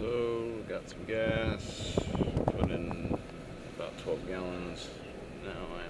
So got some gas, put in about 12 gallons. Now